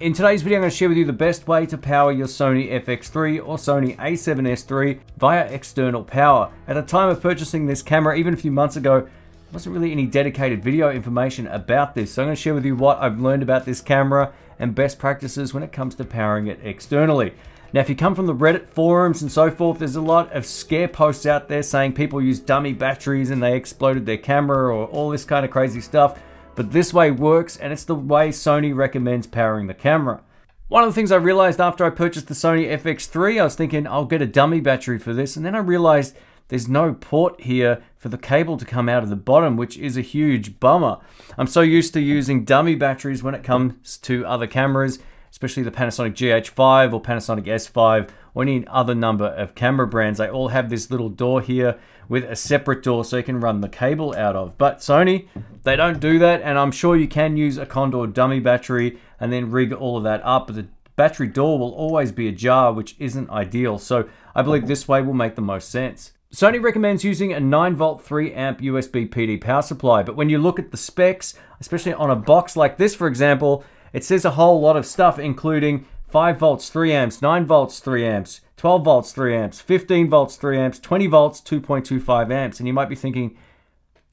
In today's video, I'm going to share with you the best way to power your Sony FX3 or Sony A7S III via external power. At the time of purchasing this camera, even a few months ago, there wasn't really any dedicated video information about this. So I'm going to share with you what I've learned about this camera and best practices when it comes to powering it externally. Now, if you come from the Reddit forums and so forth, there's a lot of scare posts out there saying people use dummy batteries and they exploded their camera or all this kind of crazy stuff. But this way works, and it's the way Sony recommends powering the camera. One of the things I realized after I purchased the Sony FX3, I was thinking I'll get a dummy battery for this, and then I realized there's no port here for the cable to come out of the bottom, which is a huge bummer. I'm so used to using dummy batteries when it comes to other cameras, especially the Panasonic GH5 or Panasonic S5 or any other number of camera brands. They all have this little door here with a separate door so you can run the cable out of. But Sony, they don't do that, and I'm sure you can use a Condor dummy battery and then rig all of that up, but the battery door will always be ajar, which isn't ideal. So I believe this way will make the most sense. Sony recommends using a 9-volt 3-amp USB PD power supply, but when you look at the specs, especially on a box like this, for example, it says a whole lot of stuff, including 5 volts 3 amps, 9 volts 3 amps, 12 volts 3 amps, 15 volts 3 amps, 20 volts 2.25 amps. And you might be thinking,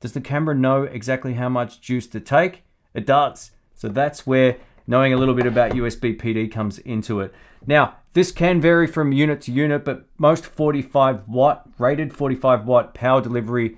does the camera know exactly how much juice to take? It does. So that's where knowing a little bit about USB PD comes into it. Now, this can vary from unit to unit, but most 45 watt power delivery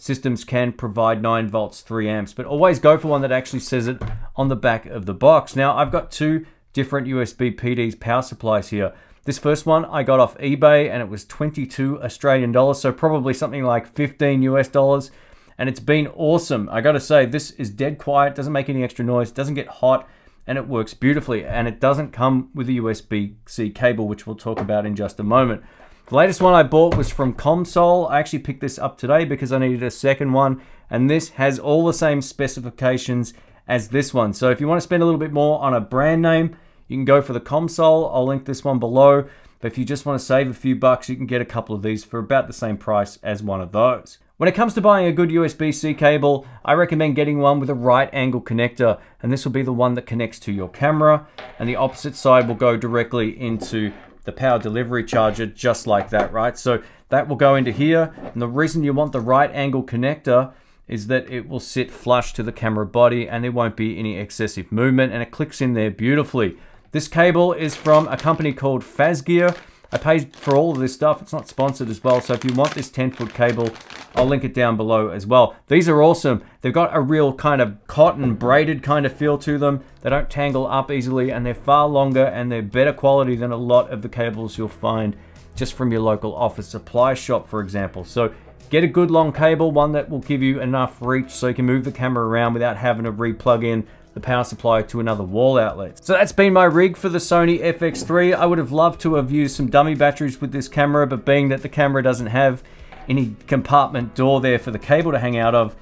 systems can provide 9 volts 3 amps, but always go for one that actually says it on the back of the box. Now, I've got two different USB PDs power supplies here. This first one I got off eBay, and it was 22 Australian dollars, so probably something like 15 US dollars, and it's been awesome. I gotta say, this is dead quiet, doesn't make any extra noise, doesn't get hot, and it works beautifully, and it doesn't come with a USB-C cable, which we'll talk about in just a moment. The latest one I bought was from Comsol. I actually picked this up today because I needed a second one, and this has all the same specifications as this one. So if you want to spend a little bit more on a brand name, you can go for the Comsol. I'll link this one below. But if you just want to save a few bucks, you can get a couple of these for about the same price as one of those. When it comes to buying a good USB-C cable, I recommend getting one with a right angle connector, and this will be the one that connects to your camera, and the opposite side will go directly into the power delivery charger, just like that, right? So that will go into here, and the reason you want the right angle connector is that it will sit flush to the camera body and there won't be any excessive movement, and it clicks in there beautifully. This cable is from a company called Fazgear. I paid for all of this stuff, it's not sponsored as well, so if you want this 10-foot cable, I'll link it down below as well. These are awesome. They've got a real kind of cotton braided kind of feel to them. They don't tangle up easily, and they're far longer, and they're better quality than a lot of the cables you'll find just from your local office supply shop, for example. So get a good long cable, one that will give you enough reach so you can move the camera around without having to re-plug in the power supply to another wall outlet. So that's been my rig for the Sony FX3. I would have loved to have used some dummy batteries with this camera, but being that the camera doesn't have any compartment door there for the cable to hang out of,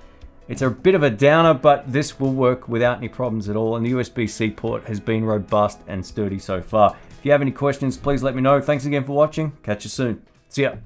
it's a bit of a downer, but this will work without any problems at all, and the USB-C port has been robust and sturdy so far. If you have any questions, please let me know. Thanks again for watching. Catch you soon. See ya.